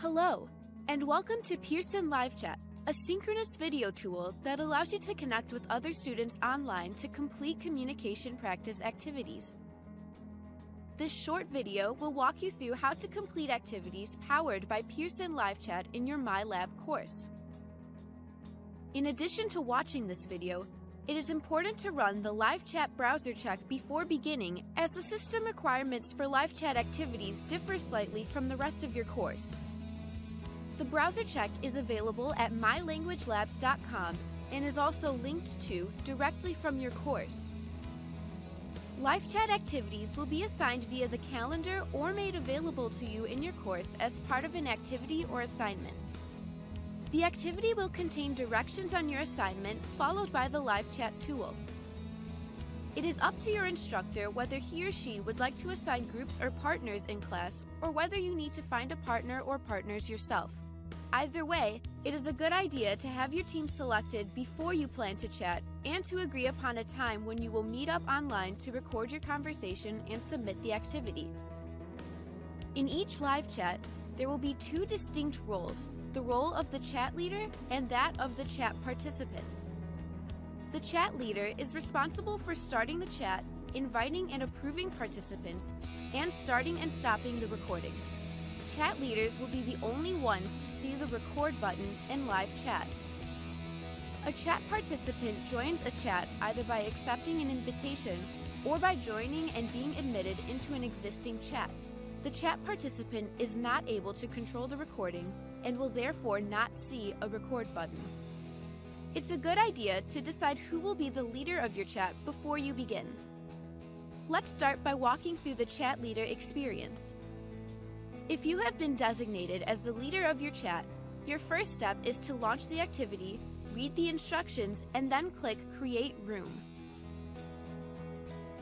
Hello, and welcome to Pearson LiveChat, a synchronous video tool that allows you to connect with other students online to complete communication practice activities. This short video will walk you through how to complete activities powered by Pearson LiveChat in your MyLab course. In addition to watching this video, it is important to run the LiveChat browser check before beginning, as the system requirements for LiveChat activities differ slightly from the rest of your course. The browser check is available at mylanguagelabs.com and is also linked to directly from your course. LiveChat activities will be assigned via the calendar or made available to you in your course as part of an activity or assignment. The activity will contain directions on your assignment followed by the LiveChat tool. It is up to your instructor whether he or she would like to assign groups or partners in class, or whether you need to find a partner or partners yourself. Either way, it is a good idea to have your team selected before you plan to chat and to agree upon a time when you will meet up online to record your conversation and submit the activity. In each LiveChat, there will be two distinct roles: the role of the chat leader and that of the chat participant. The chat leader is responsible for starting the chat, inviting and approving participants, and starting and stopping the recording. Chat leaders will be the only ones to see the record button in live chat. A chat participant joins a chat either by accepting an invitation or by joining and being admitted into an existing chat. The chat participant is not able to control the recording and will therefore not see a record button. It's a good idea to decide who will be the leader of your chat before you begin. Let's start by walking through the chat leader experience. If you have been designated as the leader of your chat, your first step is to launch the activity, read the instructions, and then click Create Room.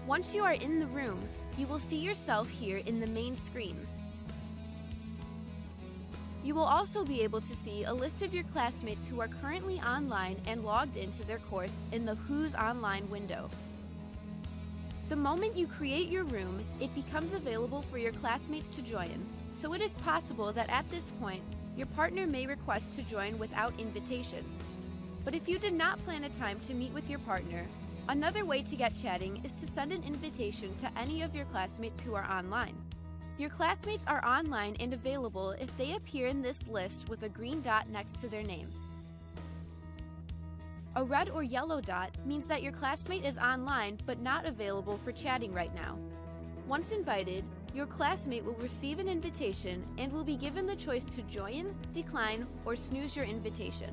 Once you are in the room, you will see yourself here in the main screen. You will also be able to see a list of your classmates who are currently online and logged into their course in the Who's Online window. The moment you create your room, it becomes available for your classmates to join, so it is possible that at this point, your partner may request to join without invitation. But if you did not plan a time to meet with your partner, another way to get chatting is to send an invitation to any of your classmates who are online. Your classmates are online and available if they appear in this list with a green dot next to their name. A red or yellow dot means that your classmate is online but not available for chatting right now. Once invited, your classmate will receive an invitation and will be given the choice to join, decline, or snooze your invitation.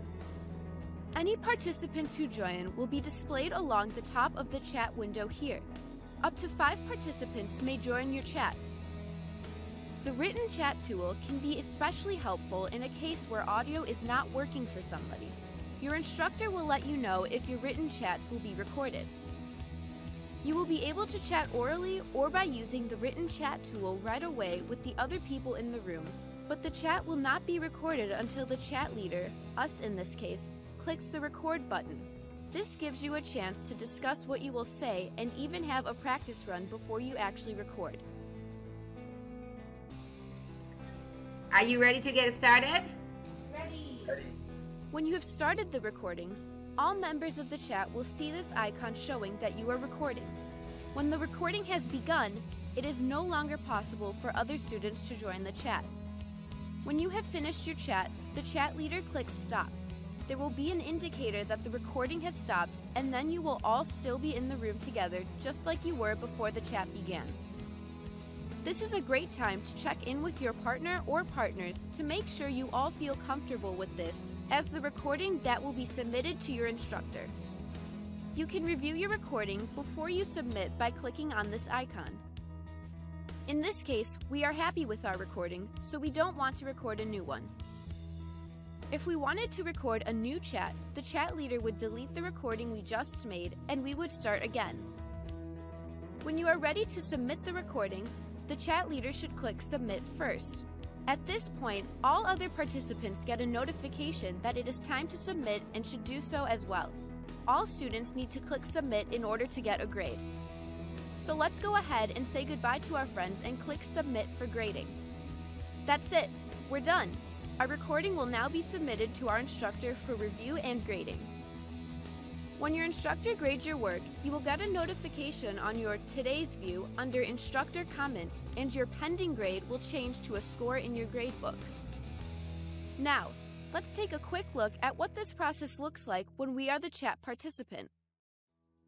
Any participants who join will be displayed along the top of the chat window here. Up to 5 participants may join your chat. The written chat tool can be especially helpful in a case where audio is not working for somebody. Your instructor will let you know if your written chats will be recorded. You will be able to chat orally or by using the written chat tool right away with the other people in the room, but the chat will not be recorded until the chat leader, us in this case, clicks the record button. This gives you a chance to discuss what you will say and even have a practice run before you actually record. Are you ready to get started? Ready! When you have started the recording, all members of the chat will see this icon showing that you are recording. When the recording has begun, it is no longer possible for other students to join the chat. When you have finished your chat, the chat leader clicks Stop. There will be an indicator that the recording has stopped, and then you will all still be in the room together just like you were before the chat began. This is a great time to check in with your partner or partners to make sure you all feel comfortable with this as the recording that will be submitted to your instructor. You can review your recording before you submit by clicking on this icon. In this case, we are happy with our recording, so we don't want to record a new one. If we wanted to record a new chat, the chat leader would delete the recording we just made and we would start again. When you are ready to submit the recording, the chat leader should click Submit first. At this point, all other participants get a notification that it is time to submit and should do so as well. All students need to click Submit in order to get a grade. So let's go ahead and say goodbye to our friends and click Submit for grading. That's it, we're done. Our recording will now be submitted to our instructor for review and grading. When your instructor grades your work, you will get a notification on your Today's View under Instructor Comments, and your pending grade will change to a score in your gradebook. Now, let's take a quick look at what this process looks like when we are the chat participant.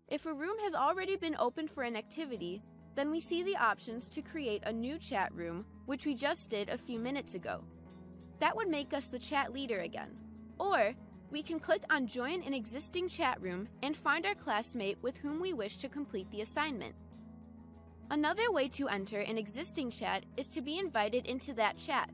If a room has already been opened for an activity, then we see the options to create a new chat room, which we just did a few minutes ago. That would make us the chat leader again. Or we can click on Join an existing chat room and find our classmate with whom we wish to complete the assignment. Another way to enter an existing chat is to be invited into that chat.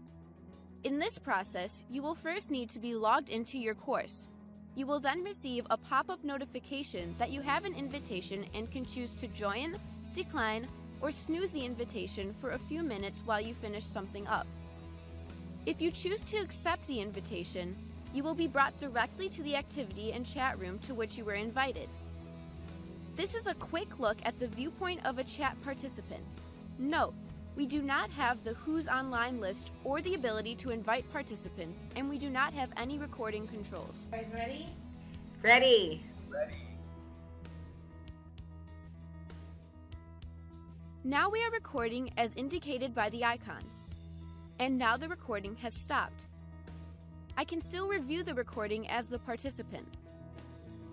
In this process, you will first need to be logged into your course. You will then receive a pop-up notification that you have an invitation and can choose to join, decline, or snooze the invitation for a few minutes while you finish something up. If you choose to accept the invitation, you will be brought directly to the activity and chat room to which you were invited. This is a quick look at the viewpoint of a chat participant. Note, we do not have the Who's Online list or the ability to invite participants, and we do not have any recording controls. Guys, ready? Ready. Ready. Now we are recording as indicated by the icon. And now the recording has stopped. I can still review the recording as the participant.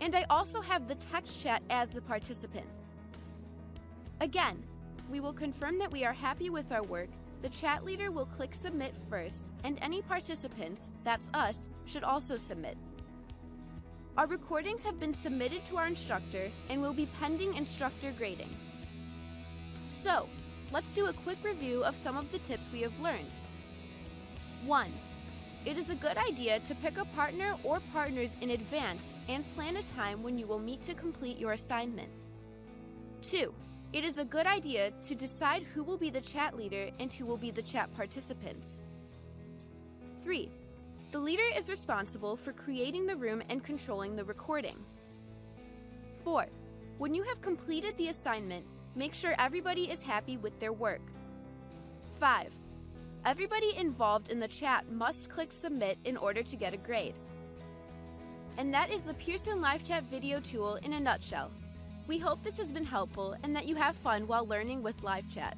And I also have the text chat as the participant. Again, we will confirm that we are happy with our work. The chat leader will click Submit first, and any participants, that's us, should also submit. Our recordings have been submitted to our instructor and will be pending instructor grading. So, let's do a quick review of some of the tips we have learned. 1. It is a good idea to pick a partner or partners in advance and plan a time when you will meet to complete your assignment. 2. It is a good idea to decide who will be the chat leader and who will be the chat participants. 3. The leader is responsible for creating the room and controlling the recording. 4. When you have completed the assignment, make sure everybody is happy with their work. 5. Everybody involved in the chat must click Submit in order to get a grade. And that is the Pearson LiveChat video tool in a nutshell. We hope this has been helpful and that you have fun while learning with LiveChat.